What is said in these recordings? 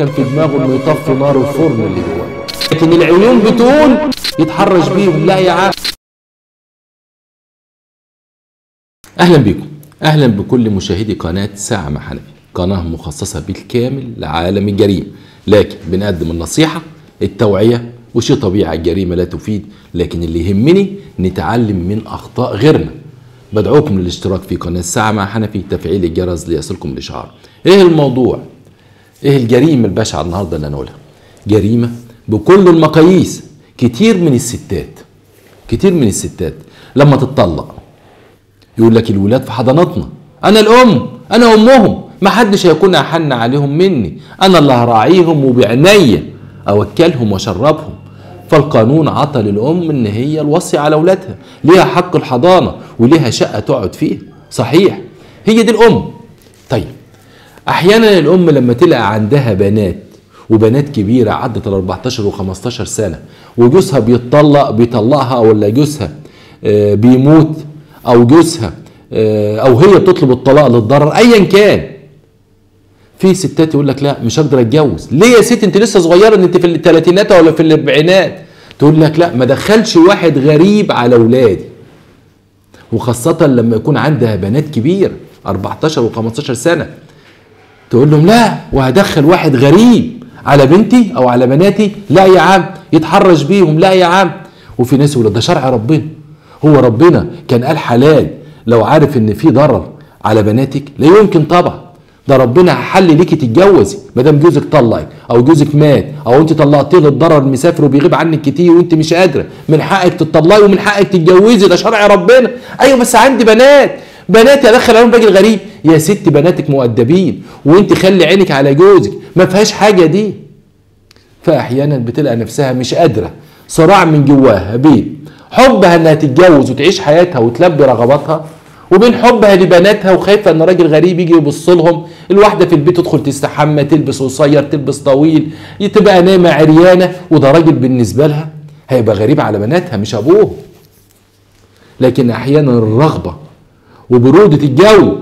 كان في دماغه انه يطفي نار الفرن اللي جواه، لكن العيون بتقول يتحرش بيهم. لا يا عم. اهلا بيكم، اهلا بكل مشاهدي قناه ساعه مع حنفي، قناه مخصصه بالكامل لعالم الجريمه، لكن بنقدم النصيحه، التوعيه، وشيء طبيعي الجريمه لا تفيد، لكن اللي يهمني نتعلم من اخطاء غيرنا. بدعوكم للاشتراك في قناه ساعه مع حنفي، تفعيل الجرس ليصلكم الاشعار. ايه الموضوع؟ ايه الجريمه البشعه النهارده اللي هنقولها؟ جريمه بكل المقاييس. كتير من الستات لما تتطلق يقول لك الولاد في حضانتنا، انا الام، انا امهم، ما حدش هيكون احن عليهم مني، انا اللي هراعيهم وبعناية اوكلهم واشربهم. فالقانون عطى للام ان هي الوصي على اولادها، ليها حق الحضانه وليها شقه تقعد فيها، صحيح، هي دي الام. طيب احيانا الام لما تلقى عندها بنات وبنات كبيره عدت ال 14 و15 سنه وجوزها بيطلقها، ولا جوزها بيموت، او جوزها او هي بتطلب الطلاق للضرر، ايا كان. في ستات يقول لك لا مش هقدر اتجوز. ليه يا ست؟ انت لسه صغيره، انت في الثلاثينات ولا في الاربعينات. تقول لك لا، ما دخلش واحد غريب على اولادي، وخاصه لما يكون عندها بنات كبيره 14 و15 سنه. تقول لهم لا، وهدخل واحد غريب على بنتي او على بناتي؟ لا يا عم، يتحرش بيهم. لا يا عم. وفي ناس يقول ده شرع ربنا، هو ربنا كان قال حلال لو عارف ان في ضرر على بناتك؟ لا يمكن طبعا، ده ربنا حل ليكي تتجوزي ما دام جوزك طلقك او جوزك مات او انت طلقتيه للضرر، مسافر وبيغيب عنك كتير وانت مش قادره، من حقك تطلقي ومن حقك تتجوزي، ده شرع ربنا. ايوه بس عندي بناتي ادخل عليهم راجل غريب. يا ست بناتك مؤدبين، وانت خلي عينك على جوزك، ما فيهاش حاجه دي. فاحيانا بتلقى نفسها مش قادره، صراع من جواها بين حبها انها تتجوز وتعيش حياتها وتلبي رغباتها، وبين حبها لبناتها وخايفه ان راجل غريب يجي يبص لهم. الواحده في البيت تدخل تستحمى، تلبس قصير، تلبس طويل، تبقى نايمه عريانه، وده راجل بالنسبه لها هيبقى غريب على بناتها مش ابوه. لكن احيانا الرغبه وبروده الجو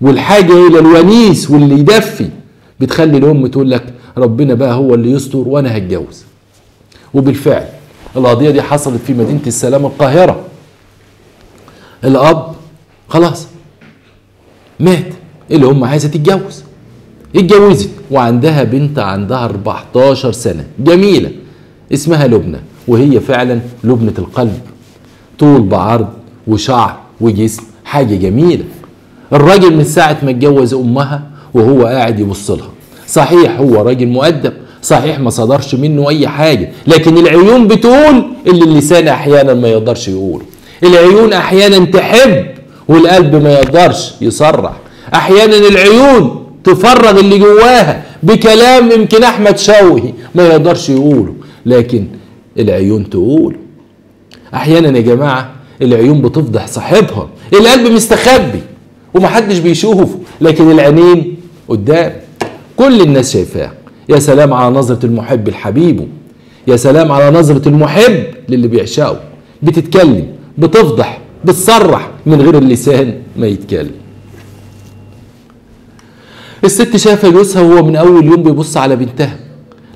والحاجه الى الونيس واللي يدفي بتخلي الام تقول لك ربنا بقى هو اللي يستر وانا هتجوز. وبالفعل القضيه دي حصلت في مدينه السلام القاهره. الاب خلاص مات، الام عايزه تتجوز، اتجوزت، وعندها بنت عندها 14 سنه جميله اسمها لبنى، وهي فعلا لبنه القلب، طول بعرض وشعر وجسم، حاجه جميله. الراجل من ساعه ما اتجوز امها وهو قاعد يبص لها، صحيح هو راجل مؤدب، صحيح ما صدرش منه اي حاجه، لكن العيون بتقول اللي اللسان احيانا ما يقدرش يقوله. العيون احيانا تحب والقلب ما يقدرش يصرح، احيانا العيون تفرغ اللي جواها بكلام يمكن احمد شوقي ما يقدرش يقوله، لكن العيون تقول. احيانا يا جماعه العيون بتفضح صاحبها، القلب مستخبي ومحدش بيشوفه، لكن العينين قدام كل الناس شايفاه. يا سلام على نظرة المحب لحبيبه، يا سلام على نظرة المحب للي بيعشقه، بتتكلم، بتفضح، بتصرح من غير اللسان ما يتكلم. الست شايفه جوزها وهو من اول يوم بيبص على بنتها،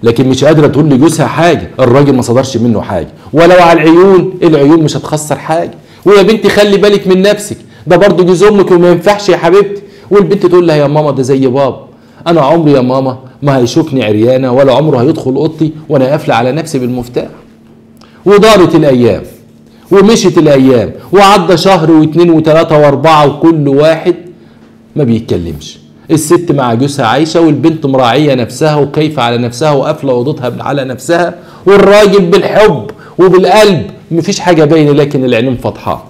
لكن مش قادره تقول لجوزها حاجه، الراجل ما صدرش منه حاجه، ولو على العيون، العيون مش هتخسر حاجه. ويا بنتي خلي بالك من نفسك، ده برضه جوز امك وما ينفعش يا حبيبتي. والبنت تقول لها يا ماما ده زي بابا، انا عمري يا ماما ما هيشوفني عريانه ولا عمره هيدخل اوضتي وانا قافله على نفسي بالمفتاح. ودارت الايام ومشت الايام، وعدى شهر واثنين وثلاثه واربعه، وكل واحد ما بيتكلمش. الست مع جوزها عايشه، والبنت مراعيه نفسها وكيفه على نفسها وقافله اوضتها على نفسها، والراجل بالحب وبالقلب مفيش حاجه باينه، لكن العينين فاضحه.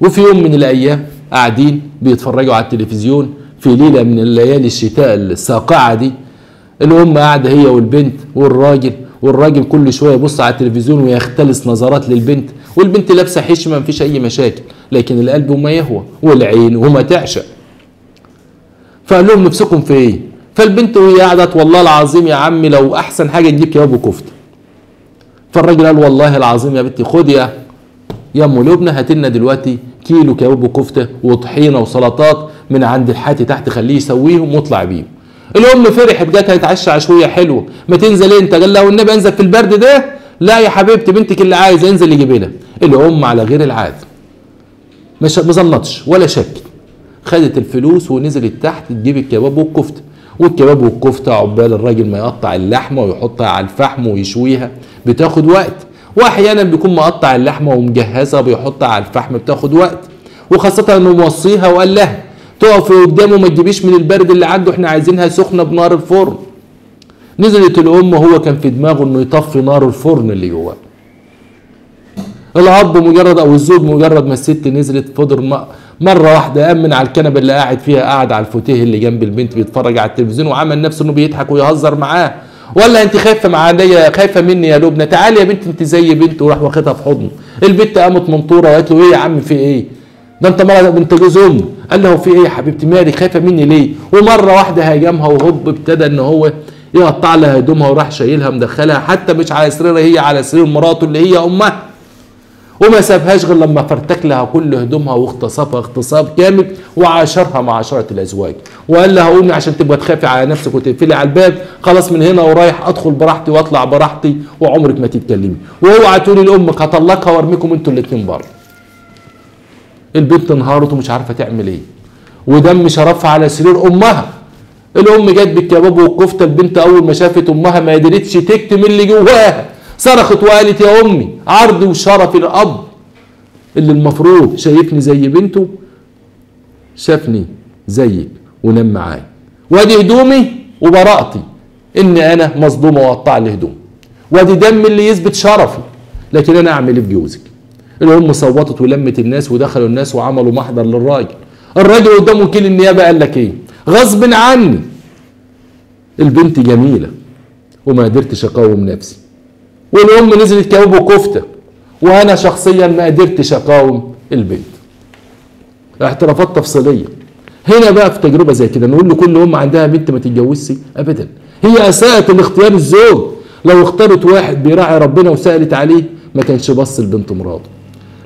وفي يوم من الايام قاعدين بيتفرجوا على التلفزيون في ليله من الليالي الشتاء الساقعه دي، الام قاعده هي والبنت والراجل، والراجل كل شويه يبص على التلفزيون ويختلس نظرات للبنت، والبنت لابسه حشمه مفيش اي مشاكل، لكن القلب وما يهوى والعين وما تعشق. فقال لهم نفسكم في ايه؟ فالبنت وهي قعدت والله العظيم يا عمي لو احسن حاجه تجيب كباب وكفته. فالراجل قال والله العظيم يا بنتي، خد يا ام لبنى هات لنا دلوقتي كيلو كباب وكفته وطحينه وسلطات من عند الحاتي تحت، خليه يسويهم واطلع بيهم. الام فرحت جت هيتعشى عشويه حلوه، ما تنزل انت؟ قال لها والنبي انزل في البرد ده؟ لا يا حبيبتي بنتك اللي عايزه انزل يجيب لها. الام على غير العاده مش مظلتش ولا شك، خدت الفلوس ونزلت تحت تجيب الكباب والكفته، والكباب والكفته عقبال الراجل ما يقطع اللحمه ويحطها على الفحم ويشويها بتاخد وقت، واحيانا بيكون مقطع اللحمه ومجهزها بيحطها على الفحم بتاخد وقت، وخاصه انه موصيها وقال لها تقفي قدامه ما تجيبيش من البرد اللي عنده، احنا عايزينها سخنه بنار الفرن. نزلت الام وهو كان في دماغه انه يطفي نار الفرن اللي جواه. الاب مجرد او الزوج مجرد ما الست نزلت فضل مره واحده قام من على الكنبه اللي قاعد فيها، قاعد على الفوتيه اللي جنب البنت بيتفرج على التلفزيون وعمل نفسه انه بيضحك ويهزر معاه، ولا انت خايفه معايا؟ خايفه مني يا لبنى؟ تعالي يا بنت انت زي بنت، وراح واخدها في حضنه. البنت قامت منطوره وقالت له ايه يا عم في ايه؟ ده انت مرة انت جوز امي. قال له في ايه يا حبيبتي مالك؟ خايفه مني ليه؟ ومره واحده هاجمها وهوب ابتدى ان هو يقطع لها هدومها وراح شايلها مدخلها حتى مش على سريرها هي، على سرير مراته اللي هي امها، وما سابهاش غير لما فرتك لها كل هدومها واغتصبها اغتصاب كامل وعاشرها معاشره الازواج، وقال لها قومي عشان تبقى تخافي على نفسك وتقفلي على الباب، خلاص من هنا ورايح ادخل براحتي واطلع براحتي وعمرك ما تتكلمي، واوعى تقولي لامك هطلقها وارميكم انتوا الاثنين بره. البنت انهارت ومش عارفه تعمل ايه، ودم شرفها على سرير امها. الام جت بالكباب والكفته، البنت اول ما شافت امها ما قدرتش تكتم اللي جواها، صرخت وقالت يا امي عرضي وشرفي الاب اللي المفروض شايفني زي بنته شافني زيك ونام معايا، وادي هدومي وبراءتي ان انا مظلومه وقطع لي هدومي، وادي دم اللي يثبت شرفي، لكن انا اعمل ايه في جوزك؟ الام صوتت ولمت الناس ودخلوا الناس وعملوا محضر للراجل. الراجل قدام وكيل النيابه قال لك ايه؟ غصب عني. البنت جميله وما قدرتش اقاوم نفسي، والام نزلت كباب وكفته، وانا شخصيا ما قدرتش اقاوم البنت. اعترافات تفصيليه. هنا بقى في تجربه زي كده نقول لكل ام عندها بنت ما تتجوزش ابدا، هي اساءت لاختيار الزوج، لو اختارت واحد بيراعي ربنا وسالت عليه ما كانش بص لبنت مراته.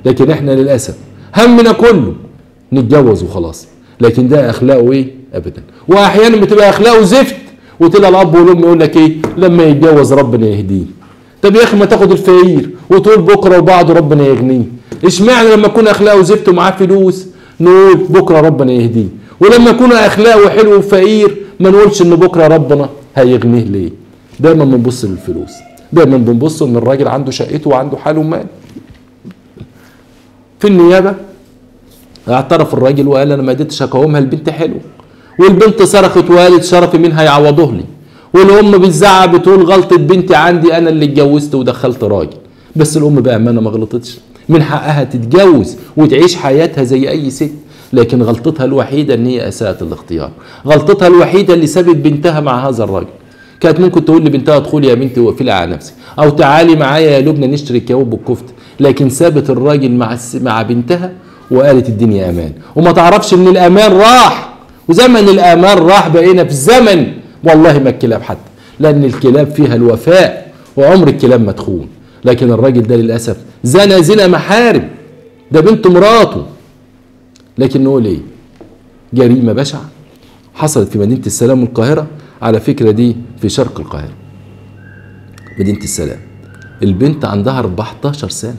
لكن احنا للاسف همنا كله نتجوز وخلاص، لكن ده اخلاقه ايه؟ ابدا. واحيانا بتبقى اخلاقه زفت وتلاقي الاب والام يقول لك ايه؟ لما يتجوز ربنا يهديه. طب يا اخي ما تاخد الفقير وتقول بكره وبعده ربنا يغنيه، اشمعنى لما يكون اخلاقه زفت ومعاه فلوس نقول بكره ربنا يهديه، ولما يكون اخلاقه حلو وفقير ما نقولش ان بكره ربنا هيغنيه ليه؟ دايما بنبص للفلوس، دايما بنبص ان الراجل عنده شقته وعنده حاله ومال. في النيابه اعترف الراجل وقال انا ما قدرتش اقاومها، البنت حلوه، والبنت صرخت وقالت شرفي منها يعوضه لي، والام بتزعق بتقول غلطه بنتي عندي انا اللي اتجوزت ودخلت راجل. بس الام بامانه ما غلطتش، من حقها تتجوز وتعيش حياتها زي اي ست، لكن غلطتها الوحيده ان هي اساءت الاختيار، غلطتها الوحيده اللي سابت بنتها مع هذا الراجل. كانت ممكن تقول لبنتها ادخلي يا بنتي وقفلي على نفسك، او تعالي معايا يا لبنى نشتري الكباب والكفته، لكن سابت الراجل مع بنتها وقالت الدنيا امان، وما تعرفش ان الامان راح، وزمن الامان راح، بقينا في زمن والله ما الكلاب حتى، لان الكلاب فيها الوفاء وعمر الكلاب ما تخون، لكن الراجل ده للاسف زنى زنا محارم، ده بنت مراته. لكن نقول ايه؟ جريمه بشعه حصلت في مدينه السلام والقاهره، على فكره دي في شرق القاهره. مدينه السلام البنت عندها 14 سنه،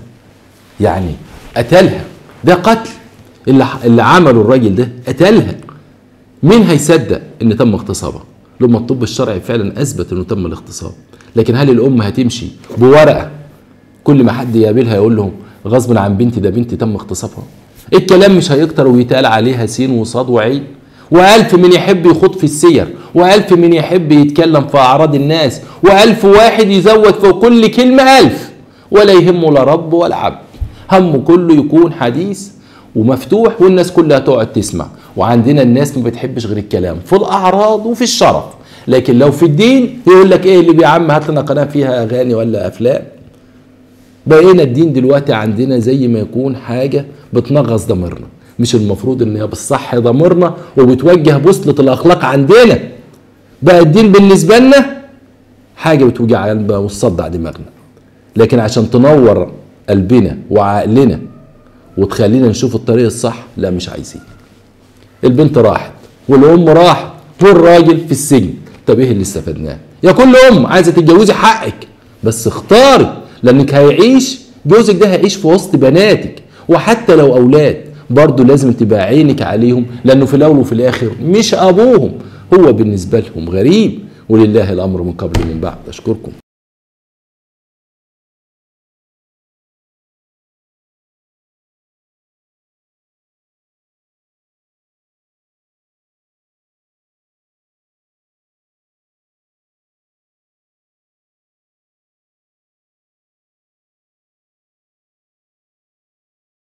يعني قتلها، ده قتل، اللي عمله الراجل ده قتلها. مين هيصدق ان تم اغتصابها؟ لما الطب الشرعي فعلا اثبت انه تم الاغتصاب، لكن هل الام هتمشي بورقه كل ما حد يقابلها يقول لهم غصب عن بنتي ده بنتي تم اغتصابها؟ الكلام مش هيكتر ويتقال عليها سين وصاد وعين، والف من يحب يخوض في السير، والف من يحب يتكلم في اعراض الناس، والف واحد يزود في كل كلمه الف، ولا يهمه لا رب ولا عبد، همه كله يكون حديث ومفتوح والناس كلها تقعد تسمع. وعندنا الناس ما بتحبش غير الكلام في الاعراض وفي الشرف، لكن لو في الدين يقول لك ايه اللي يا عم هات لنا قناه فيها اغاني ولا افلام. بقينا الدين دلوقتي عندنا زي ما يكون حاجه بتنغص ضميرنا، مش المفروض ان هي بالصح ضميرنا وبتوجه بوصله الاخلاق عندنا. بقى الدين بالنسبه لنا حاجه بتوجع قلبنا وتصدع دماغنا، لكن عشان تنور قلبنا وعقلنا وتخلينا نشوف الطريق الصح لا مش عايزين. البنت راحت والام راحت والراجل في السجن، طب ايه اللي استفدناه؟ يا كل ام عايزه تتجوزي حقك، بس اختاري، لانك هيعيش جوزك ده هيعيش في وسط بناتك، وحتى لو اولاد برضه لازم تبقى عينك عليهم، لانه في الاول وفي الاخر مش ابوهم، هو بالنسبه لهم غريب. ولله الامر من قبل ومن بعد. اشكركم.